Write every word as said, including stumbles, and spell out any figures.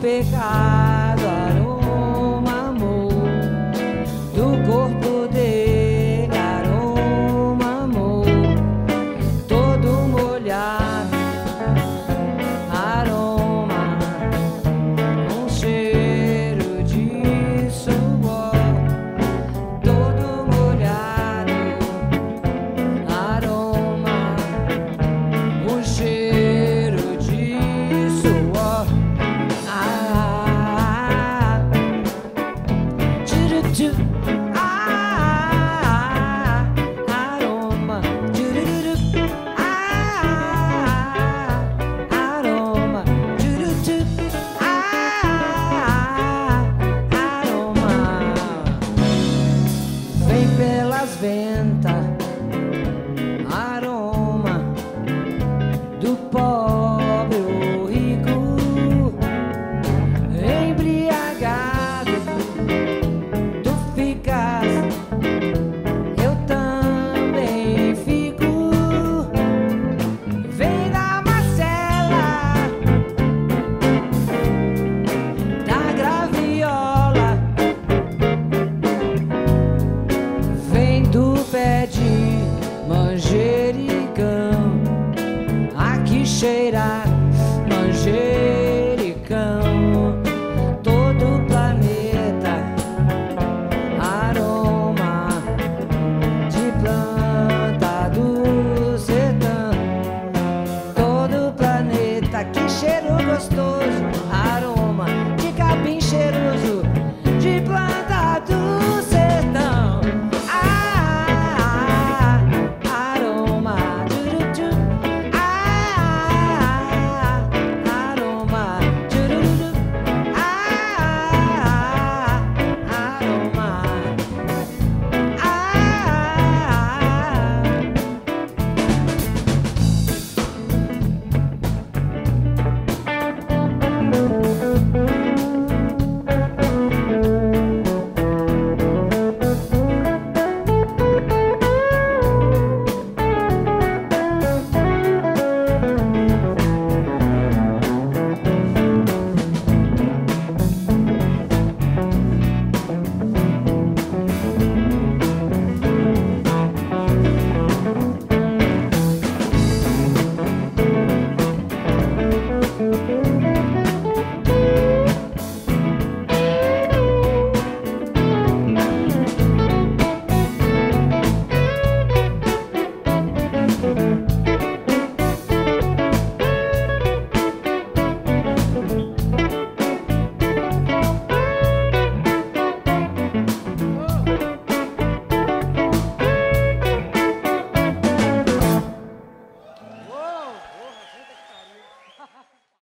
Pecado, aroma, amor, do corpo de aroma, amor, todo molhado, aroma, um cheiro de suor, todo molhado, aroma, um cheiro. Venta